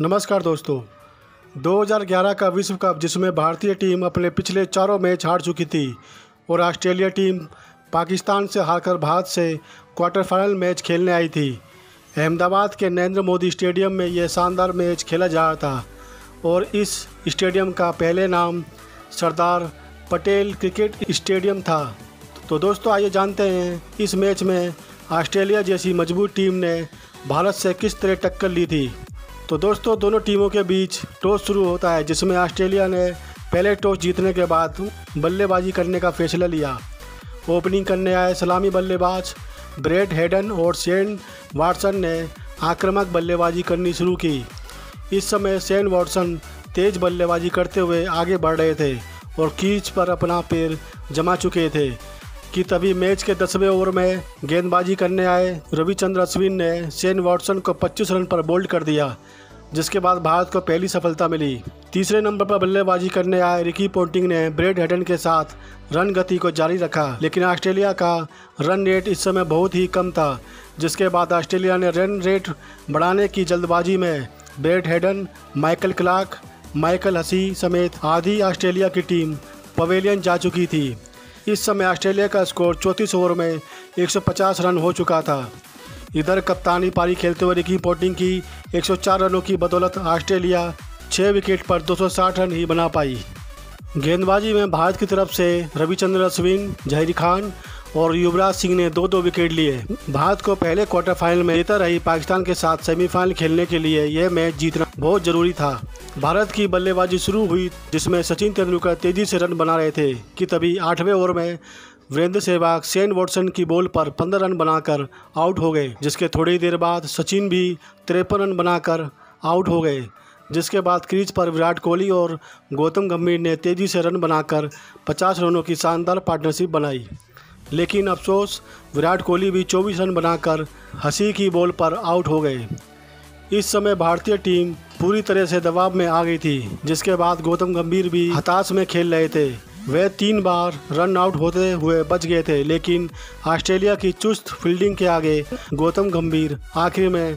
नमस्कार दोस्तों, 2011 का विश्व कप जिसमें भारतीय टीम अपने पिछले चारों मैच हार चुकी थी और ऑस्ट्रेलिया टीम पाकिस्तान से हारकर भारत से क्वार्टर फाइनल मैच खेलने आई थी। अहमदाबाद के नरेंद्र मोदी स्टेडियम में यह शानदार मैच खेला जा रहा था और इस स्टेडियम का पहले नाम सरदार पटेल क्रिकेट स्टेडियम था। तो दोस्तों आइए जानते हैं इस मैच में ऑस्ट्रेलिया जैसी मजबूत टीम ने भारत से किस तरह टक्कर ली थी। तो दोस्तों दोनों टीमों के बीच टॉस शुरू होता है जिसमें ऑस्ट्रेलिया ने पहले टॉस जीतने के बाद बल्लेबाजी करने का फैसला लिया। ओपनिंग करने आए सलामी बल्लेबाज ब्रेट हेडन और शेन वॉटसन ने आक्रामक बल्लेबाजी करनी शुरू की। इस समय शेन वॉटसन तेज़ बल्लेबाजी करते हुए आगे बढ़ रहे थे और क्रीज पर अपना पैर जमा चुके थे कि तभी मैच के 10वें ओवर में गेंदबाजी करने आए रविचंद्र अश्विन ने शेन वॉटसन को 25 रन पर बोल्ड कर दिया, जिसके बाद भारत को पहली सफलता मिली। तीसरे नंबर पर बल्लेबाजी करने आए रिकी पोंटिंग ने ब्रेट हेडन के साथ रन गति को जारी रखा, लेकिन ऑस्ट्रेलिया का रन रेट इस समय बहुत ही कम था, जिसके बाद ऑस्ट्रेलिया ने रन रेट बढ़ाने की जल्दबाजी में Brett Hayden, Michael Clarke, Michael Hussey समेत आधी ऑस्ट्रेलिया की टीम पवेलियन जा चुकी थी। इस समय ऑस्ट्रेलिया का स्कोर 34 ओवर में 150 रन हो चुका था। इधर कप्तानी पारी खेलते हुए रिकी पोंटिंग की 104 रनों की बदौलत ऑस्ट्रेलिया 6 विकेट पर 260 रन ही बना पाई। गेंदबाजी में भारत की तरफ से रविचंद्र अश्विन, जहीर खान और युवराज सिंह ने 2-2 विकेट लिए। भारत को पहले क्वार्टर फाइनल में जीता रही पाकिस्तान के साथ सेमीफाइनल खेलने के लिए यह मैच जीतना बहुत ज़रूरी था। भारत की बल्लेबाजी शुरू हुई जिसमें सचिन तेंदुलकर तेज़ी से रन बना रहे थे कि तभी 8वें ओवर में वीरेंद्र सहवाग शेन वॉटसन की बॉल पर 15 रन बनाकर आउट हो गए, जिसके थोड़ी देर बाद सचिन भी 53 रन बनाकर आउट हो गए, जिसके बाद क्रीज पर विराट कोहली और गौतम गंभीर ने तेज़ी से रन बनाकर 50 रनों की शानदार पार्टनरशिप बनाई। लेकिन अफसोस, विराट कोहली भी 24 रन बनाकर हसी की बॉल पर आउट हो गए। इस समय भारतीय टीम पूरी तरह से दबाव में आ गई थी, जिसके बाद गौतम गंभीर भी हताश में खेल रहे थे। वह 3 बार रन आउट होते हुए बच गए थे, लेकिन ऑस्ट्रेलिया की चुस्त फील्डिंग के आगे गौतम गंभीर आखिर में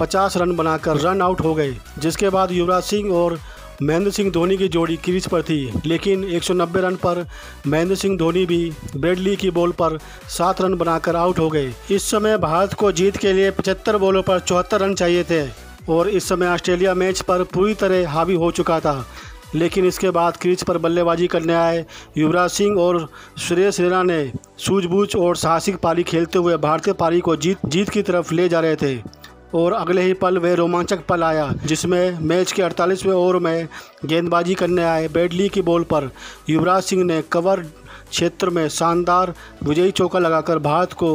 50 रन बनाकर रन आउट हो गए। जिसके बाद युवराज सिंह और महेंद्र सिंह धोनी की जोड़ी क्रीज पर थी, लेकिन 190 रन पर महेंद्र सिंह धोनी भी ब्रैडली की बॉल पर 7 रन बनाकर आउट हो गए। इस समय भारत को जीत के लिए 75 बॉलों पर 74 रन चाहिए थे और इस समय ऑस्ट्रेलिया मैच पर पूरी तरह हावी हो चुका था। लेकिन इसके बाद क्रीज पर बल्लेबाजी करने आए युवराज सिंह और सुरेश रैना ने सूझबूझ और साहसिक पारी खेलते हुए भारतीय पारी को जीत की तरफ ले जा रहे थे और अगले ही पल वह रोमांचक पल आया जिसमें मैच के 48वें ओवर में गेंदबाजी करने आए ब्रैडली की बॉल पर युवराज सिंह ने कवर क्षेत्र में शानदार विजयी चौका लगाकर भारत को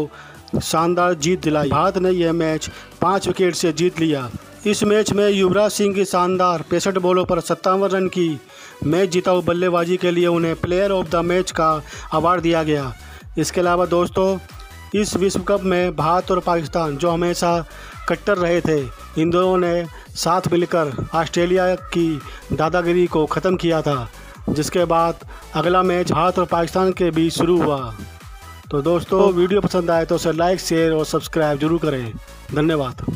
शानदार जीत दिलाई। भारत ने यह मैच 5 विकेट से जीत लिया। इस मैच में युवराज सिंह की शानदार 65 बॉलों पर 57 रन की मैच जिताऊ बल्लेबाजी के लिए उन्हें प्लेयर ऑफ द मैच का अवार्ड दिया गया। इसके अलावा दोस्तों, इस विश्व कप में भारत और पाकिस्तान जो हमेशा कट्टर रहे थे, इन दोनों ने साथ मिलकर ऑस्ट्रेलिया की दादागिरी को ख़त्म किया था, जिसके बाद अगला मैच भारत और पाकिस्तान के बीच शुरू हुआ। तो दोस्तों वीडियो पसंद आए तो उसे लाइक, शेयर और सब्सक्राइब जरूर करें। धन्यवाद।